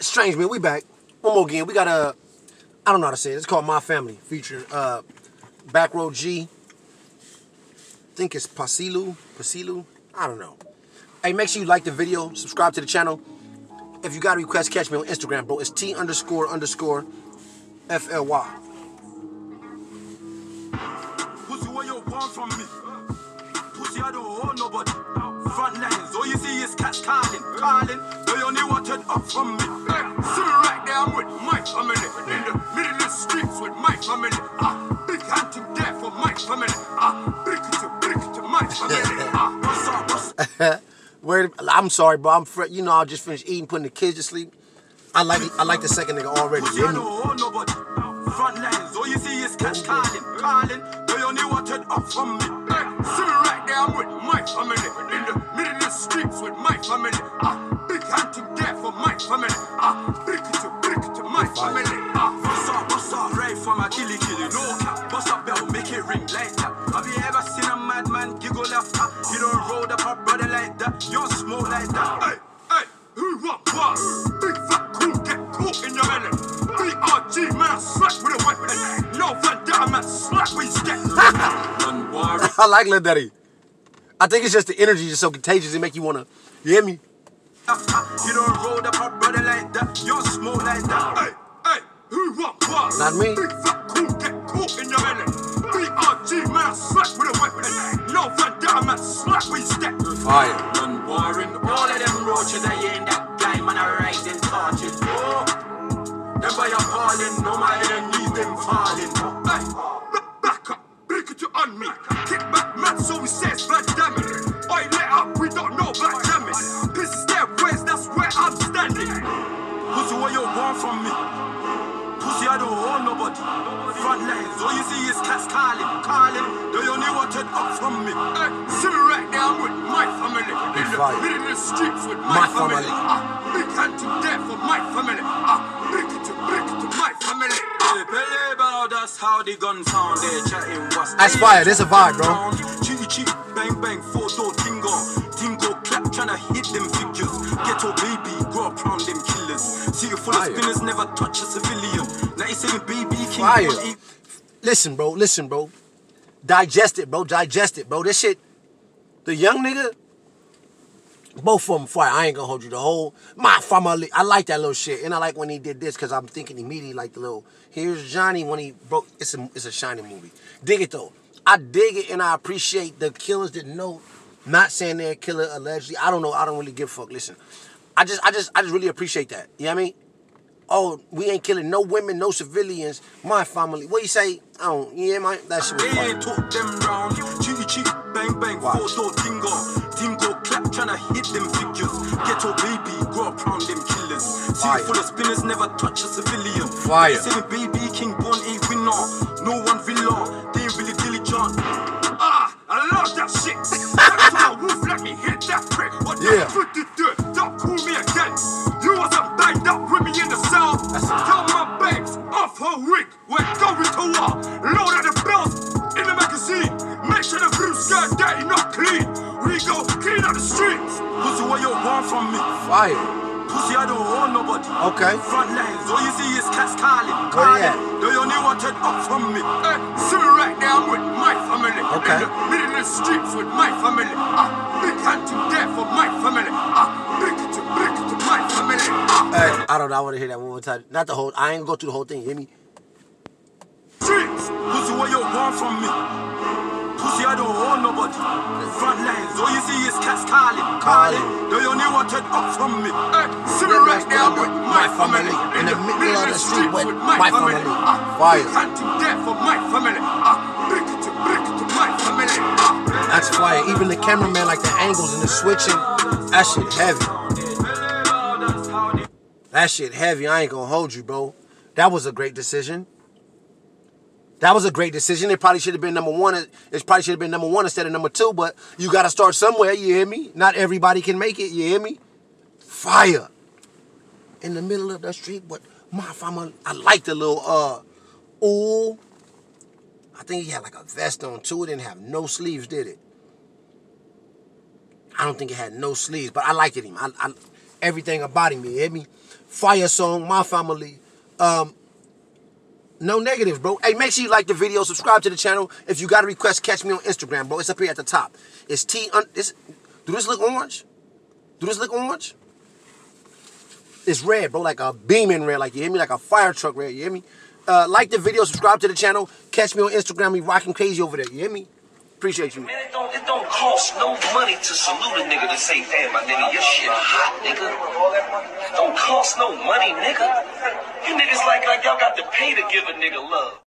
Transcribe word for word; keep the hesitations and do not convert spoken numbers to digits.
Strange Man, we back. One more game. We got a, I don't know how to say it. It's called My Family, featuring uh, BackRoadGee. I think it's Pa Salieu, Pa Salieu. I don't know. Hey, make sure you like the video, subscribe to the channel. If you got a request, catch me on Instagram, bro. It's T underscore underscore F L Y. Pussy, where you want from me? Pussy, I don't hold nobody. Front lines, all you see is cats calling, calling. They only wanted up from me. Hey, see me right there, I'm with my family. In the middle of the streets with my family. Ah, big hunting there for my family. Ah, brick to brick to my family. Ah, what's up? Where, I'm sorry, bro. I'm fr you know I just finished eating, putting the kids to sleep. I like I like the second nigga already. Pussy, I don't hold nobody. Front lines, all you see is cats calling, calling. They only wanted up from me. Hey, see me right there, I'm with my family. In the middle of the streets with my family. Ah, big hunting there for my family. Ah, brick to brick to my family. Ah, what's up, what's up, right from my killie killie. No cap, what's up, bell, make it ring like that. Have you ever seen a madman giggle after? You don't roll up a brother like that. You don't smoke like that. Hey, hey, who what what? Big fat cool, get caught in your belly. B R G, man, I slap with a weapon. Yo, Van Damme, man, slap with his deck. I like Lil Daddy. I think it's just the energy is so contagious, it make you wanna, you hear me? You don't roll up a brother like that, you smoke like that. Hey, hey, who what what? Not me. Big fat cool, get caught in your belly. B R G, man, I slap with a weapon. Yo, Van Damme, man, slap with his deck. Fire. Unwarring all of them roaches that you ain't that guy, man, I rise and torches. Oh. Them by your falling, no my enemies them falling. Hey, back up, break it on me. Kick back, man, so he says bad damage. Oi, let up, we don't know black damage. This is their ways, that's where I'm standing. Pussy, what you want from me? Pussy, I don't hold nobody. Front lines, all you see is cats calling, calling. They only wanted up from me. Hey, see me right there, I'm with my family. In the middle of the streets with my, my family. family. Ah, big hand to death for my family. Ah, that's how they gun sound, they chatting what's that's fire, that's a vibe, bro. Cheeky cheek, bang bang, photo tingo. Tingo clap, tryna hit them figures. Ghetto baby, grow up round them killers. See you full of spinners, never touch a civilian. ninety-seven baby, king. Fire. Listen, bro, listen, bro. Digest it, bro, digest it, bro. This shit, the young nigga, both of them fire. I ain't gonna hold you the whole. My family. I like that little shit. And I like when he did this because I'm thinking immediately like the little, here's Johnny when he broke. It's a, it's a Shining movie. Dig it though. I dig it and I appreciate the killers that know. Not saying they're a killer allegedly. I don't know. I don't really give a fuck. Listen. I just, I just, I just really appreciate that. You know what I mean? Oh, we ain't killing no women, no civilians. My family. What you say? I don't. Yeah, my. That shit was fire. They took them round. Cheeky cheek, bang bang, photo tingo. Tingo clap, tryna hit them figures. Ghetto baby, grow up round them killers. See you full of spinners, never touch a civilian. Fire. Seven baby, king born a winner. No one villain, they ain't really diligent. Ah, I love that shit. That's how a wolf let me hit that prick. What the fuck did you do? Don't call me again. You wasn't banged up with me in the south. Tell my babes off her wig. We're going to war. Load of the bells in the magazine. Make sure the blue skirt dirty, not clean. We go clean up the streets. Pussy, what you want from me? Fire. Pussy, I don't want nobody. Okay. Front lines, all you see is cats calling. Calling. They only wanted up from me. Hey, see me right there, I'm with my family. Okay. In the middle of the streets with my family. Ah, big hand to death for my family. Ah, big to brick to my family. Ah. Hey, I don't know. I want to hear that one more time. Not the whole. I ain't go through the whole thing. You hear me? Streets. Pussy, what you want from me? Pussy, I don't hold nobody. Front lines, all you see is cats calling, calling. They only wanted up from me. Hey, see me right there, I'm with my family. In the middle of the street with my family. Fire. Hunting death for my family. Brick to brick to my family. That's fire. Even the cameraman, like the angles and the switching, that shit heavy. That shit heavy. I ain't gonna hold you, bro. That was a great decision. That was a great decision. It probably should have been number one. It probably should have been number one instead of number two, but you got to start somewhere, you hear me? Not everybody can make it, you hear me? Fire. In the middle of the street, but my family, I like the little, uh, ooh. I think he had like a vest on too. It didn't have no sleeves, did it? I don't think it had no sleeves, but I liked it. I, I, everything about me. You hear me? Fire song, my family. Um, no negatives, bro. Hey, make sure you like the video, subscribe to the channel. If you got a request, catch me on Instagram, bro. It's up here at the top. It's T. Un it's, do this look orange? Do this look orange? It's red, bro, like a beaming red, like, you hear me? Like a fire truck red, you hear me? Uh, like the video, subscribe to the channel, catch me on Instagram, we rocking crazy over there, you hear me? Appreciate you. Man, it don't, it don't cost no money to salute a nigga to say, damn, my nigga, your shit hot, nigga. Don't cost no money, nigga. You niggas like, like y'all got to pay to give a nigga love.